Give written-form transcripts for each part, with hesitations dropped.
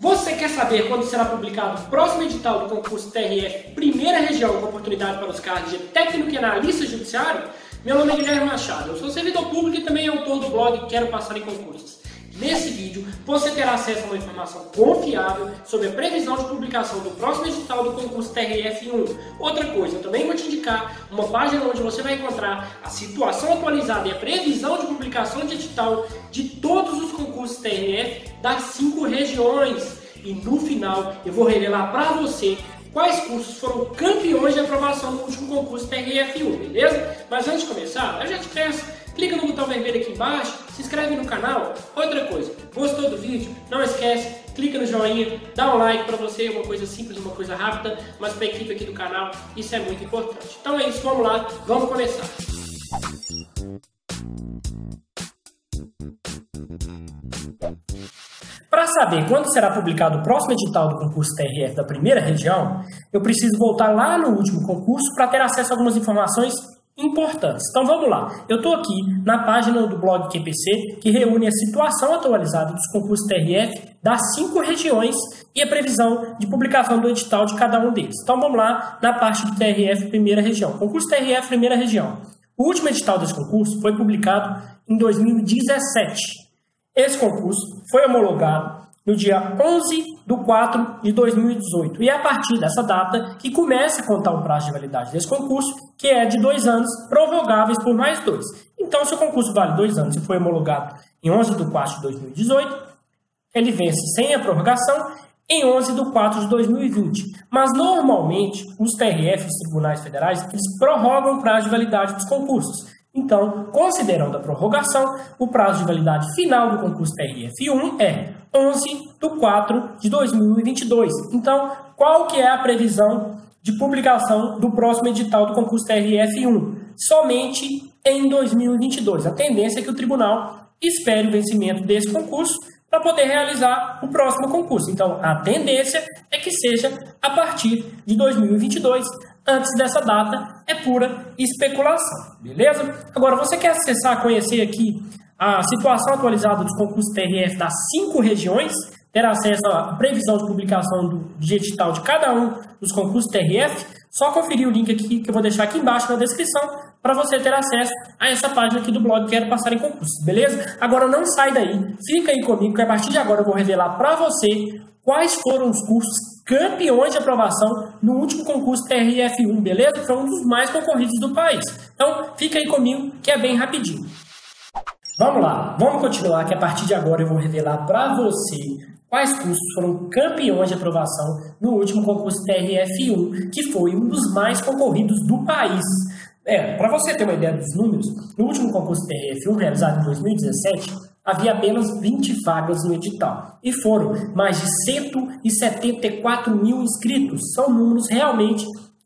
Você quer saber quando será publicado o próximo edital do concurso TRF Primeira Região com oportunidade para os cargos de técnico e analista judiciário? Meu nome é Guilherme Machado, eu sou servidor público e também autor do blog Quero Passar em Concursos. Nesse vídeo, você terá acesso a uma informação confiável sobre a previsão de publicação do próximo edital do concurso TRF1. Outra coisa, eu também vou te indicar uma página onde você vai encontrar a situação atualizada e a previsão de publicação de edital de todos os concursos TRF das 5 regiões. E no final, eu vou revelar para você quais cursos foram campeões de aprovação no último concurso TRF1, beleza? Mas antes de começar, eu já te peço, clica no botão vermelho aqui embaixo, se inscreve no canal. Outra coisa, gostou do vídeo? Não esquece, clica no joinha, dá um like pra você, uma coisa simples, uma coisa rápida, mas pra equipe aqui do canal isso é muito importante. Então é isso, vamos lá, vamos começar. Para saber quando será publicado o próximo edital do concurso TRF da Primeira Região, eu preciso voltar lá no último concurso para ter acesso a algumas informações importantes. Então vamos lá, eu estou aqui na página do blog QPC que reúne a situação atualizada dos concursos TRF das 5 regiões e a previsão de publicação do edital de cada um deles. Então vamos lá na parte do TRF Primeira Região, concurso TRF Primeira Região. O último edital desse concurso foi publicado em 2017. Esse concurso foi homologado no dia 11/4/2018. E é a partir dessa data que começa a contar o prazo de validade desse concurso, que é de 2 anos, prorrogáveis por mais 2. Então, se o concurso vale 2 anos e foi homologado em 11/4/2018, ele vence sem a prorrogação em 11/4/2020. Mas, normalmente, os TRF, os Tribunais Federais, eles prorrogam o prazo de validade dos concursos. Então, considerando a prorrogação, o prazo de validade final do concurso TRF1 é 11/4/2022. Então, qual que é a previsão de publicação do próximo edital do concurso TRF1? Somente em 2022. A tendência é que o tribunal espere o vencimento desse concurso para poder realizar o próximo concurso. Então, a tendência é que seja a partir de 2022. Antes dessa data, é pura especulação, beleza? Agora, você quer acessar, conhecer aqui a situação atualizada dos concursos TRF das 5 regiões, ter acesso à previsão de publicação de edital de cada um dos concursos TRF, só conferir o link aqui que eu vou deixar aqui embaixo na descrição para você ter acesso a essa página aqui do blog Quero Passar em Concursos, beleza? Agora, não sai daí, fica aí comigo que a partir de agora eu vou revelar para você quais foram os cursos campeões de aprovação no último concurso TRF1, beleza? Foi um dos mais concorridos do país. Então, fica aí comigo que é bem rapidinho. Vamos lá, vamos continuar que a partir de agora eu vou revelar para você quais cursos foram campeões de aprovação no último concurso TRF1, que foi um dos mais concorridos do país. Para você ter uma ideia dos números, no último concurso TRF1 realizado em 2017, havia apenas 20 vagas no edital e foram mais de 174 mil inscritos. São números realmente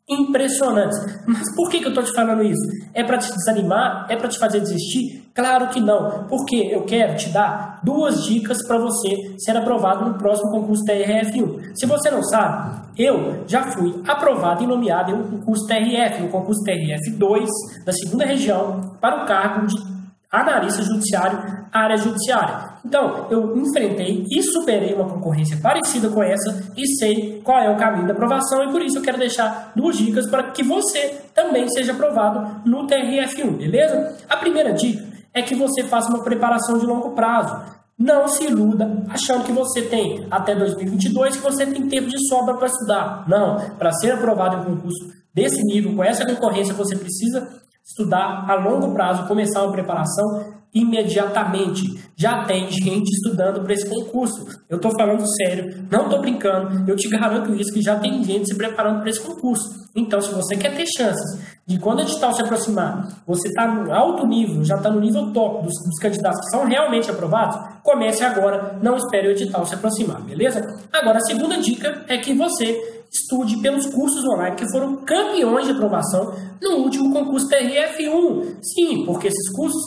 impressionantes. Mas por que eu estou te falando isso? É para te desanimar? É para te fazer desistir? Claro que não, porque eu quero te dar 2 dicas para você ser aprovado no próximo concurso TRF1. Se você não sabe, eu já fui aprovado e nomeado em um concurso TRF, no concurso TRF2 da 2ª região, para o cargo de analista judiciário, área judiciária. Então, eu enfrentei e superei uma concorrência parecida com essa e sei qual é o caminho da aprovação e por isso eu quero deixar 2 dicas para que você também seja aprovado no TRF1, beleza? A primeira dica é que você faça uma preparação de longo prazo. Não se iluda achando que você tem até 2022 que você tem tempo de sobra para estudar. Não, para ser aprovado em um concurso desse nível, com essa concorrência, você precisa estudar a longo prazo, começar uma preparação imediatamente. Já tem gente estudando para esse concurso. Eu estou falando sério, não estou brincando. Eu te garanto isso, que já tem gente se preparando para esse concurso. Então, se você quer ter chances de quando o edital se aproximar, você está no alto nível, já está no nível top dos candidatos que são realmente aprovados, comece agora, não espere o edital se aproximar, beleza? Agora, a segunda dica é que você estude pelos cursos online que foram campeões de aprovação no último concurso TRF1. Sim, porque esses cursos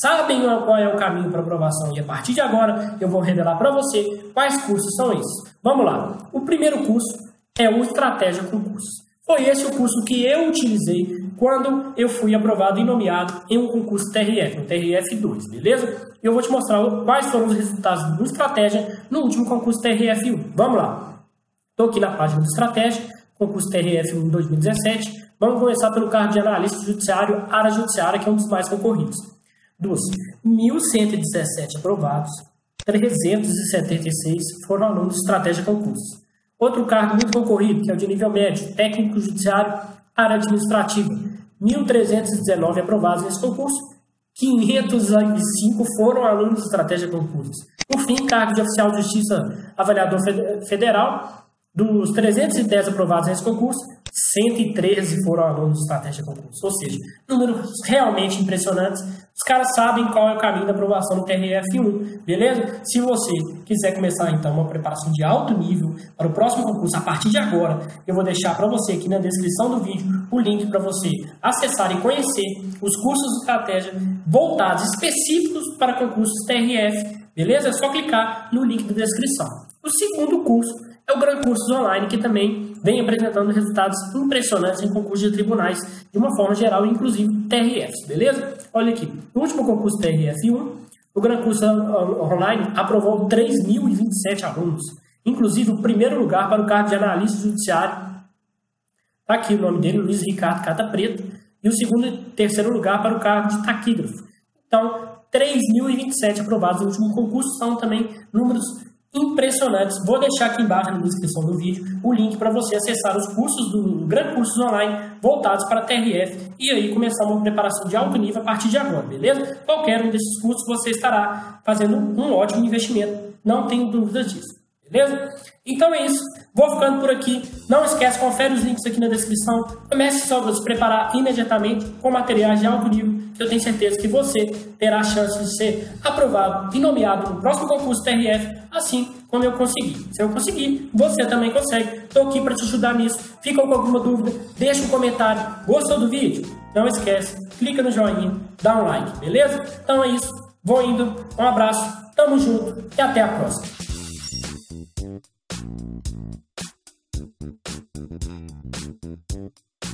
sabem qual é o caminho para aprovação e a partir de agora eu vou revelar para você quais cursos são esses. Vamos lá. O primeiro curso é o Estratégia Concursos. Foi esse o curso que eu utilizei quando eu fui aprovado e nomeado em um concurso TRF, um TRF2, beleza? Eu vou te mostrar quais foram os resultados do Estratégia no último concurso TRF1. Vamos lá. Estou aqui na página do Estratégia, concurso TRF1 2017. Vamos começar pelo cargo de analista judiciário, área judiciária, que é um dos mais concorridos. Dos 1.117 aprovados, 376 foram alunos de Estratégia Concursos. Outro cargo muito concorrido, que é o de nível médio, técnico judiciário, área administrativa. 1.319 aprovados nesse concurso, 505 foram alunos de Estratégia Concursos. Por fim, cargo de oficial de justiça avaliador federal, dos 310 aprovados nesse concurso, 113 foram alunos de Estratégia Concursos. Ou seja, números realmente impressionantes. Os caras sabem qual é o caminho da aprovação do TRF1, beleza? Se você quiser começar, então, uma preparação de alto nível para o próximo concurso, a partir de agora, eu vou deixar para você aqui na descrição do vídeo o link para você acessar e conhecer os cursos de estratégia voltados específicos para concursos TRF, beleza? É só clicar no link da descrição. O segundo curso é o Gran Cursos Online, que também vem apresentando resultados impressionantes em concursos de tribunais, de uma forma geral, inclusive TRFs, beleza? Olha aqui, no último concurso TRF1, o Gran Cursos Online aprovou 3.027 alunos, inclusive o primeiro lugar para o cargo de analista judiciário, tá aqui o nome dele, Luiz Ricardo Cata Preto, e o segundo e terceiro lugar para o cargo de taquígrafo. Então, 3.027 aprovados no último concurso, são também números impressionantes. Vou deixar aqui embaixo na descrição do vídeo o link para você acessar os cursos do Gran Cursos Online voltados para a TRF e aí começar uma preparação de alto nível a partir de agora, beleza? Qualquer um desses cursos você estará fazendo um ótimo investimento, não tenho dúvidas disso, beleza? Então é isso, vou ficando por aqui. Não esquece, confere os links aqui na descrição. Comece só a se preparar imediatamente com materiais de alto nível, que eu tenho certeza que você terá a chance de ser aprovado e nomeado no próximo concurso TRF, assim como eu consegui. Se eu conseguir, você também consegue. Estou aqui para te ajudar nisso. Fica com alguma dúvida? Deixa um comentário. Gostou do vídeo? Não esquece, clica no joinha, dá um like, beleza? Então é isso, vou indo, um abraço, tamo junto e até a próxima.